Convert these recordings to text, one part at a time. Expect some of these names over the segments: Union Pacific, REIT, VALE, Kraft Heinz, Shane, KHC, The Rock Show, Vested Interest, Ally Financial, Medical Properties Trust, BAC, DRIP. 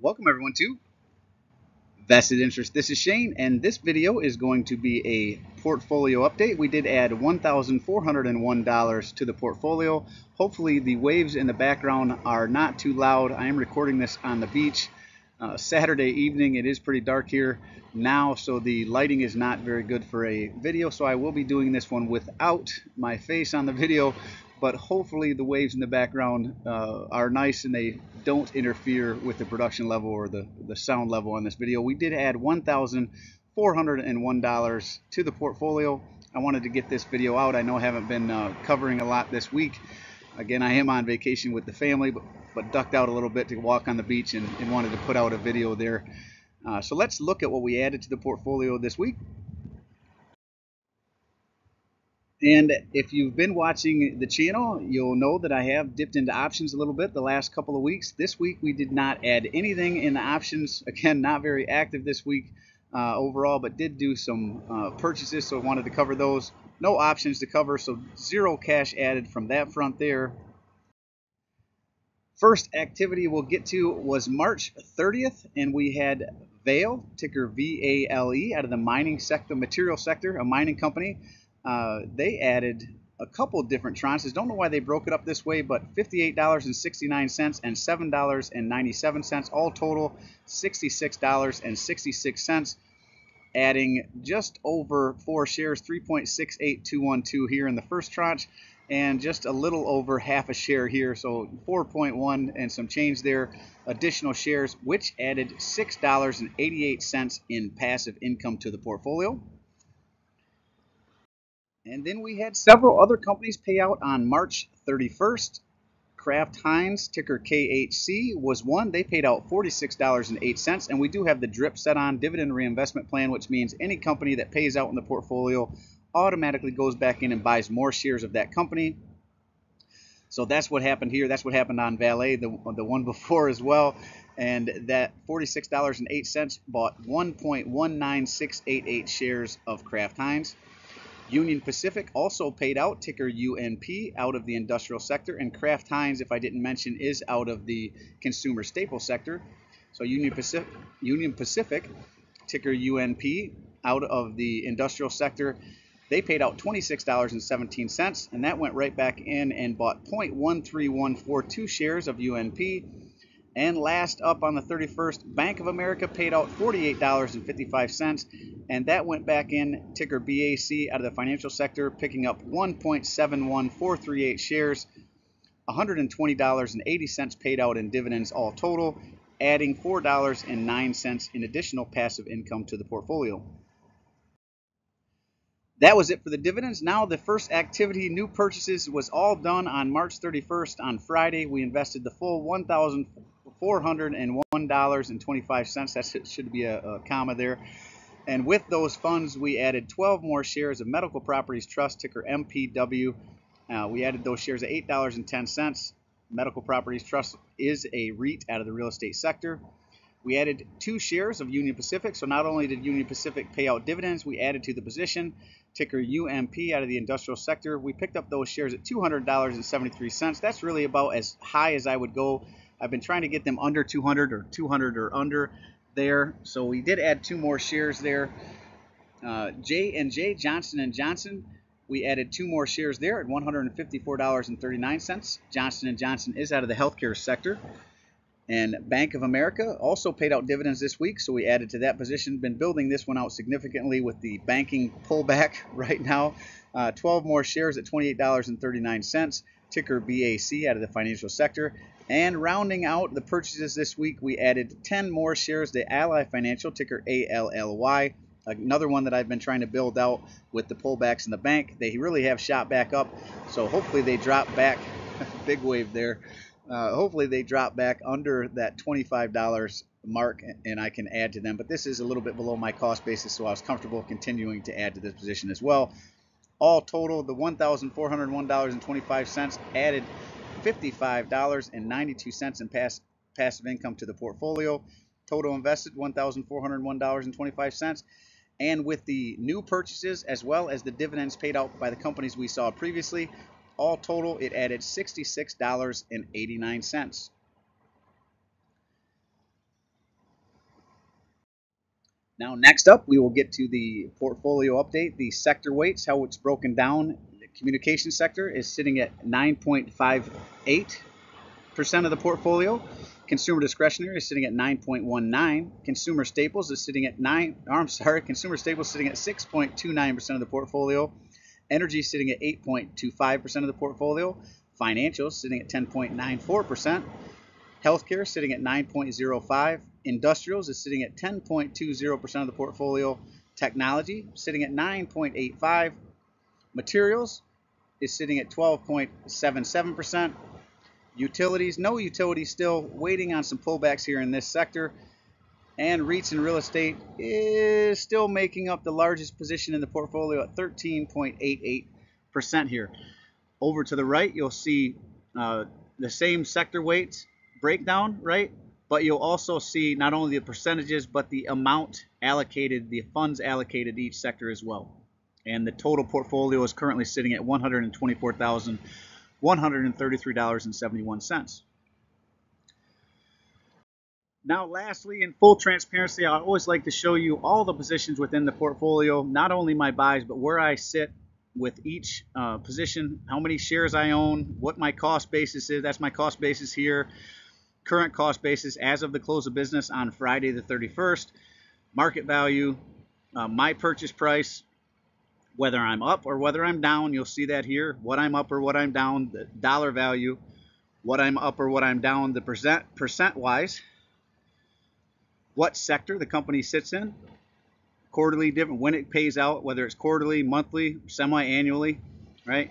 Welcome everyone to Vested Interest. This is Shane, and this video is going to be a portfolio update. We did add $1,401 to the portfolio. Hopefully the waves in the background are not too loud. I am recording this on the beach Saturday evening. It is pretty dark here now, so the lighting is not very good for a video, so I will be doing this one without my face on the video, but hopefully the waves in the background are nice and they don't interfere with the production level or the sound level on this video. We did add $1,401 to the portfolio. I wanted to get this video out. I know I haven't been covering a lot this week. Again, I am on vacation with the family, but ducked out a little bit to walk on the beach and wanted to put out a video there. So let's look at what we added to the portfolio this week. And if you've been watching the channel, you'll know that I have dipped into options a little bit the last couple of weeks. This week we did not add anything in the options. Again, not very active this week overall, but did do some purchases, so I wanted to cover those. No options to cover, so zero cash added from that front there. First activity we'll get to was March 30th, and we had VALE, ticker VALE, out of the mining sector, material sector, a mining company. They added a couple different tranches. Don't know why they broke it up this way, but $58.69 and $7.97, all total $66.66, adding just over 4 shares, 3.68212 here in the first tranche, and just a little over half a share here, so 4.1 and some change there, additional shares, which added $6.88 in passive income to the portfolio. And then we had several other companies pay out on March 31st. Kraft Heinz, ticker KHC, was one. They paid out $46.08. And we do have the DRIP set on, dividend reinvestment plan, which means any company that pays out in the portfolio automatically goes back in and buys more shares of that company. So that's what happened here. That's what happened on VALE, the one before as well. And that $46.08 bought 1.19688 shares of Kraft Heinz. Union Pacific also paid out, ticker UNP, out of the industrial sector, and Kraft Heinz, if I didn't mention, is out of the consumer staple sector. So Union Pacific, ticker UNP, out of the industrial sector, they paid out $26.17, and that went right back in and bought 0.13142 shares of UNP. And last up on the 31st, Bank of America paid out $48.55, and that went back in, ticker BAC, out of the financial sector, picking up 1.71438 shares, $120.80 paid out in dividends all total, adding $4.09 in additional passive income to the portfolio. That was it for the dividends. Now the first activity, new purchases, was all done on March 31st. On Friday, we invested the full $1,401.25. That should be a comma there. And with those funds, we added 12 more shares of Medical Properties Trust, ticker MPW. We added those shares at $8.10. Medical Properties Trust is a REIT out of the real estate sector. We added 2 shares of Union Pacific, so not only did Union Pacific pay out dividends, we added to the position, ticker UMP, out of the industrial sector. We picked up those shares at $200.73. That's really about as high as I would go. I've been trying to get them under 200 or 200 or under there, so we did add 2 more shares there. J&J, Johnson & Johnson, we added 2 more shares there at $154.39. Johnson & Johnson is out of the healthcare sector. And Bank of America also paid out dividends this week, so we added to that position. Been building this one out significantly with the banking pullback right now. 12 more shares at $28.39, ticker BAC, out of the financial sector. And rounding out the purchases this week, we added 10 more shares to Ally Financial, ticker ALLY, another one that I've been trying to build out with the pullbacks in the bank. They really have shot back up, so hopefully they drop back. Big wave there. Hopefully they drop back under that $25 mark and I can add to them. But this is a little bit below my cost basis, so I was comfortable continuing to add to this position as well. All total, the $1,401.25 added $55.92 in passive income to the portfolio. Total invested, $1,401.25. And with the new purchases as well as the dividends paid out by the companies we saw previously, all total, it added $66.89. Now, next up, we will get to the portfolio update, the sector weights, how it's broken down. The communication sector is sitting at 9.58% of the portfolio. Consumer discretionary is sitting at 9.19. Consumer staples sitting at 6.29% of the portfolio. Energy sitting at 8.25% of the portfolio. Financials sitting at 10.94%. Healthcare sitting at 9.05. Industrials is sitting at 10.20% of the portfolio. Technology sitting at 9.85. Materials is sitting at 12.77%. Utilities, no utilities, still waiting on some pullbacks here in this sector. And REITs and real estate is still making up the largest position in the portfolio at 13.88% here. Over to the right, you'll see the same sector weights breakdown, right? But you'll also see not only the percentages, but the amount allocated, the funds allocated to each sector as well. And the total portfolio is currently sitting at $124,133.71. Now, lastly, in full transparency, I always like to show you all the positions within the portfolio, not only my buys, but where I sit with each position, how many shares I own, what my cost basis is. That's my cost basis here. Current cost basis as of the close of business on Friday the 31st, market value, my purchase price, whether I'm up or whether I'm down. You'll see that here, what I'm up or what I'm down, the dollar value, what I'm up or what I'm down, the percent-wise, what sector the company sits in, quarterly dividend, when it pays out, whether it's quarterly, monthly, semi-annually, right?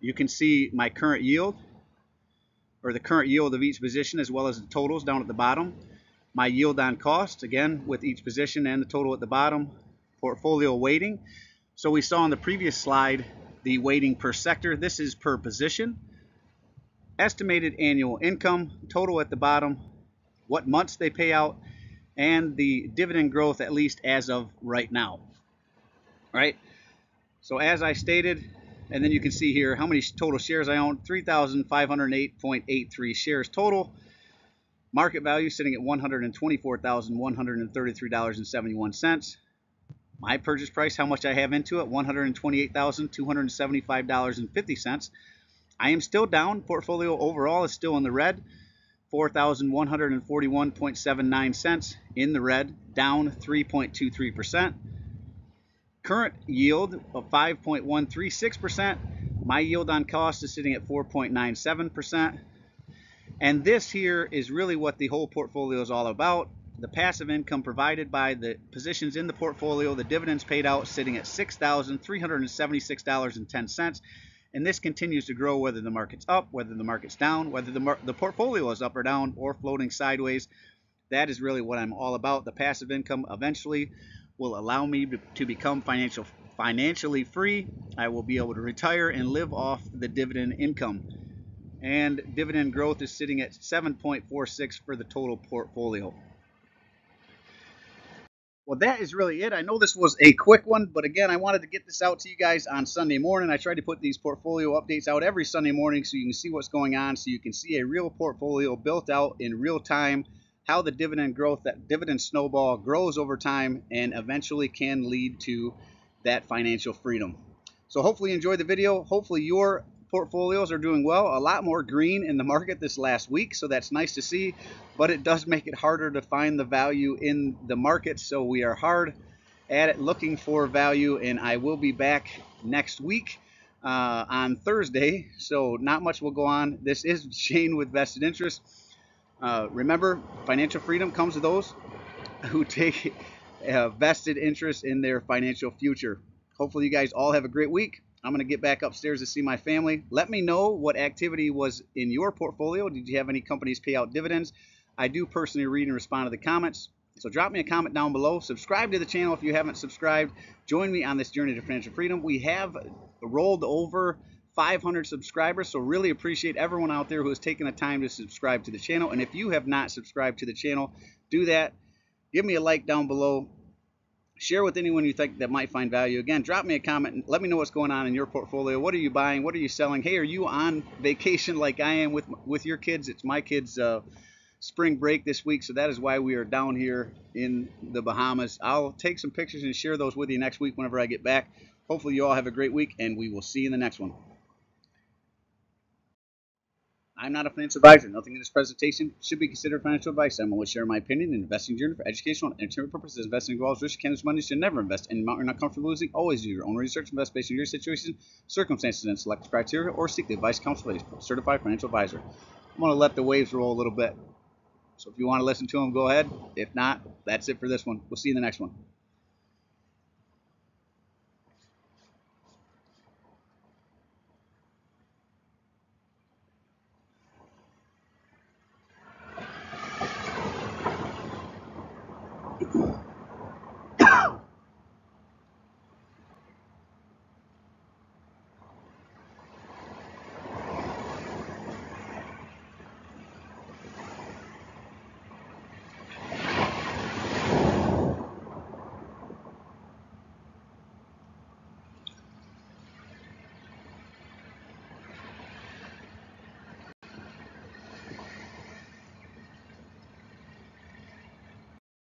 You can see my current yield, or the current yield of each position, as well as the totals down at the bottom. My yield on cost, again, with each position and the total at the bottom. Portfolio weighting. So we saw on the previous slide the weighting per sector. This is per position. Estimated annual income, total at the bottom, what months they pay out, and the dividend growth, at least as of right now. All right. So as I stated, and then you can see here how many total shares I own, 3,508.83 shares total. Market value sitting at $124,133.71. My purchase price, how much I have into it, $128,275.50. I am still down. Portfolio overall is still in the red, 4,141.79 cents in the red, down 3.23%. Current yield of 5.136%. My yield on cost is sitting at 4.97%. And this here is really what the whole portfolio is all about. The passive income provided by the positions in the portfolio, the dividends paid out sitting at $6,376.10. And this continues to grow whether the market's up, whether the market's down, whether the portfolio is up or down or floating sideways. That is really what I'm all about. The passive income eventually will allow me to become financially free. I will be able to retire and live off the dividend income. And dividend growth is sitting at 7.46 for the total portfolio. Well, that is really it. I know this was a quick one, but again, I wanted to get this out to you guys on Sunday morning. I tried to put these portfolio updates out every Sunday morning so you can see what's going on, so you can see a real portfolio built out in real time, how the dividend growth, that dividend snowball grows over time and eventually can lead to that financial freedom. So hopefully you enjoyed the video. Hopefully your portfolios are doing well. A lot more green in the market this last week, so that's nice to see, but it does make it harder to find the value in the market, so we are hard at it looking for value, and I will be back next week on Thursday, so not much will go on. This is Shane with Vested Interest. Remember, financial freedom comes to those who take vested interest in their financial future. Hopefully you guys all have a great week. I'm going to get back upstairs to see my family. Let me know what activity was in your portfolio. Did you have any companies pay out dividends? I do personally read and respond to the comments. So drop me a comment down below. Subscribe to the channel if you haven't subscribed. Join me on this journey to financial freedom. We have rolled over 500 subscribers, so really appreciate everyone out there who has taken the time to subscribe to the channel. And if you have not subscribed to the channel, do that. Give me a like down below. Share with anyone you think that might find value. Again, drop me a comment and let me know what's going on in your portfolio. What are you buying? What are you selling? Hey, are you on vacation like I am with your kids? It's my kids' spring break this week, so that is why we are down here in the Bahamas. I'll take some pictures and share those with you next week whenever I get back. Hopefully you all have a great week, and we will see you in the next one. I'm not a financial advisor. Nothing in this presentation should be considered financial advice. I'm only sharing my opinion and investing journey for educational and entertainment purposes. Investing involves risk. Cannabis money should never invest in an amount you're not comfortable losing. Always do your own research. Invest based on your situation, circumstances, and selected criteria, or seek the advice counsel of a certified financial advisor. I'm going to let the waves roll a little bit. So if you want to listen to them, go ahead. If not, that's it for this one. We'll see you in the next one.